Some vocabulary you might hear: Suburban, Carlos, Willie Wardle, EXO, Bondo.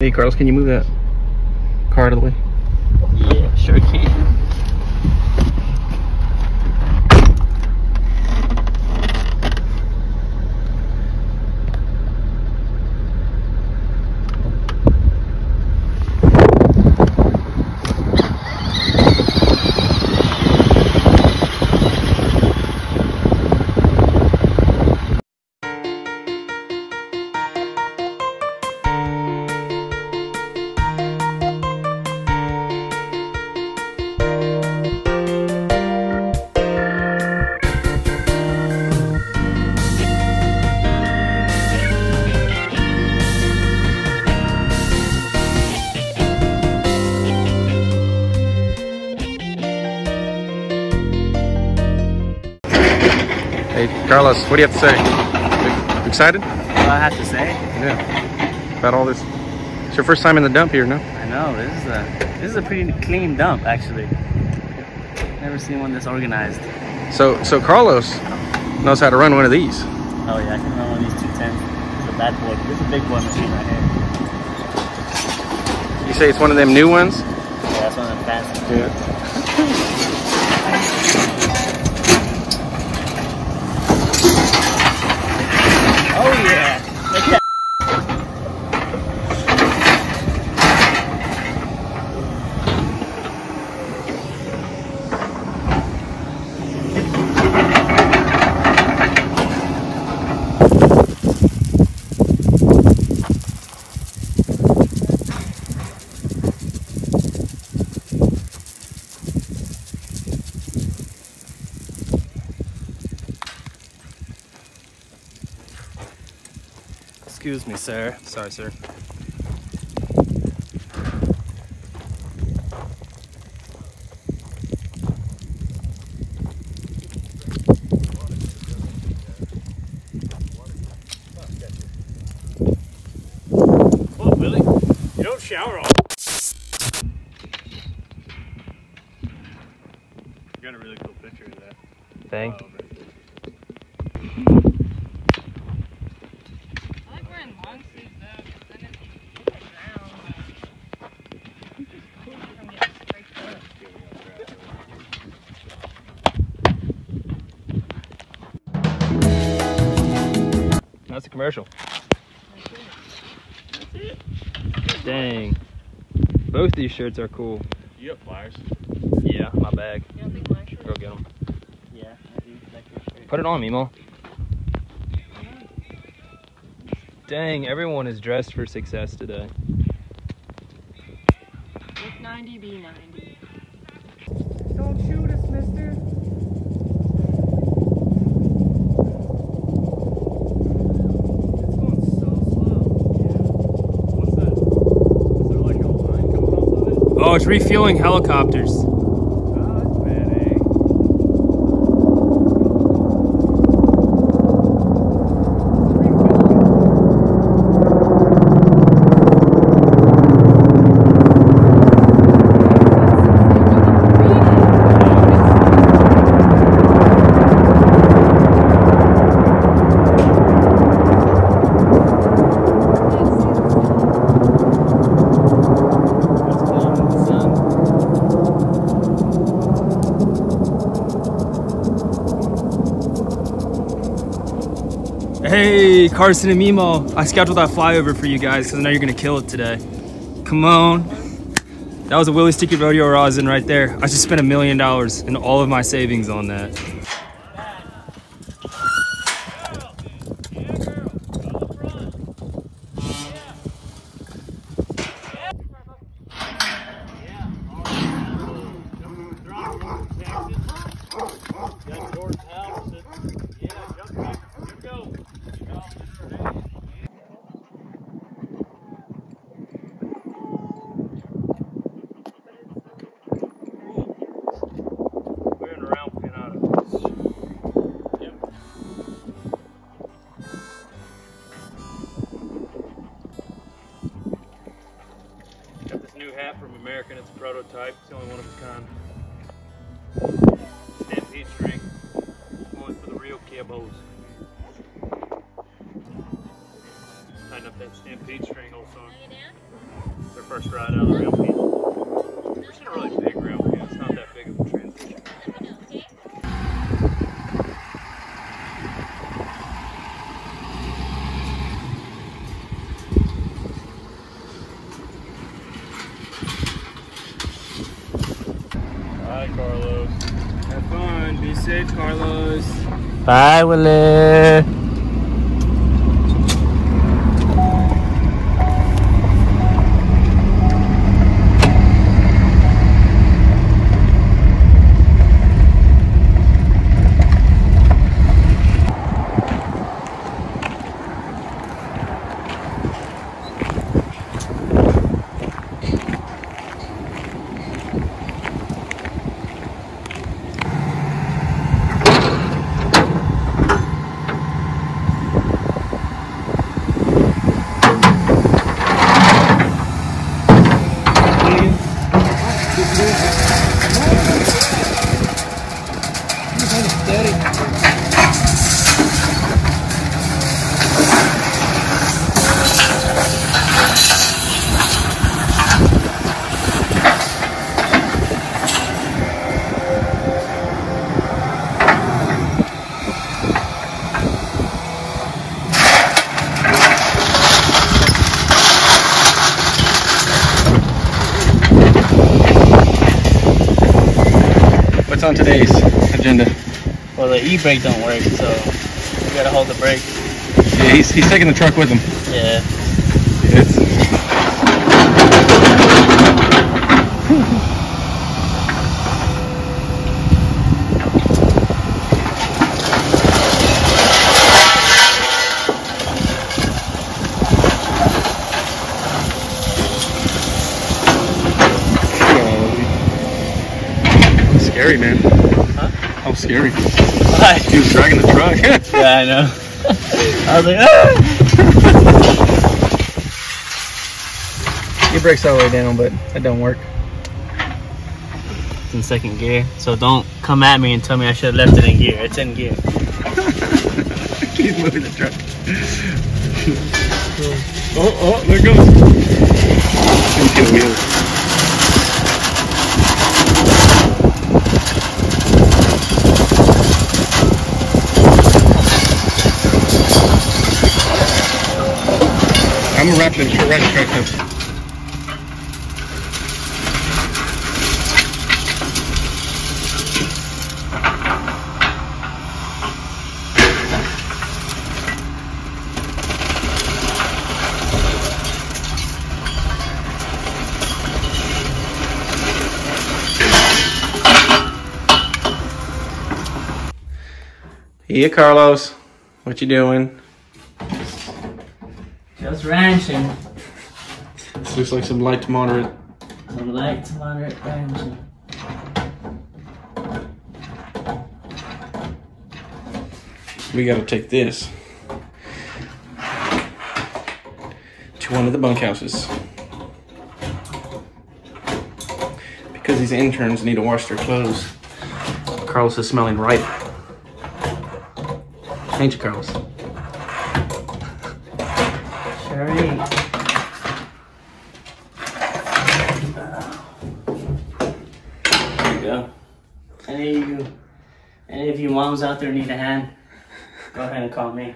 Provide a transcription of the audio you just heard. Hey Carlos, can you move that car out of the way? Yeah, sure can. Hey, Carlos, what do you have to say? Excited? Well, I have to say. Yeah. About all this. It's your first time in the dump here, no? I know. This is a pretty clean dump, actually. Never seen one this organized. So Carlos knows how to run one of these. Oh, yeah. I can run one of these 210s. It's a bad boy. This is a big boy machine right here. You say it's one of them new ones? Yeah, it's one of them fast ones. Yeah. Excuse me, sir. Sorry, sir. Well, Willie, you don't shower all. You got a really cool picture of that. Thanks. Wow. That's a commercial. That's it. Dang. Both these shirts are cool. You have flyers? Yeah, my bag. You don't think my shirt? Go get them. Yeah, I do like your shirt. Put it on, Mimo. Dang, everyone is dressed for success today. With 90, be 90. Don't shoot us, mister. Oh, it's refueling helicopters. Oh, that's bad, eh? Hey, Carson and Mimo, I scheduled that flyover for you guys because I know you're going to kill it today. Come on. That was a Willie Sticky Rodeo rosin right there. I just spent $1 million and all of my savings on that. From American, it's a prototype, it's the only one of its kind. Stampede shrink, only for the real cabos. Tighten up that Stampede string also, their first ride out of the rail pin. It's not a really big rail pin, it's not that big of a transition. Bye, Carlos. Have fun. Be safe, Carlos. Bye, Willie. What's on today's agenda? Well, the e-brake don't work, so we gotta hold the brake. Yeah, he's taking the truck with him. Yeah. Scary, man. Huh? How scary. Why? He was dragging the truck. Yeah, I know. I was like, ah! It brakes all the way down, but that don't work. It's in second gear, so don't come at me and tell me I should have left it in gear. It's in gear. He's moving the truck. Oh, there it goes. It's gonna get wheels. I'm gonna wrap the right track up. Hey, Carlos, what you doing? Just ranching. This looks like some light to moderate. Some light to moderate ranching. We gotta take this to one of the bunkhouses because these interns need to wash their clothes. Carlos is smelling ripe. Ain't you, Carlos? All right. There you go. Any of you moms out there need a hand, go ahead and call me.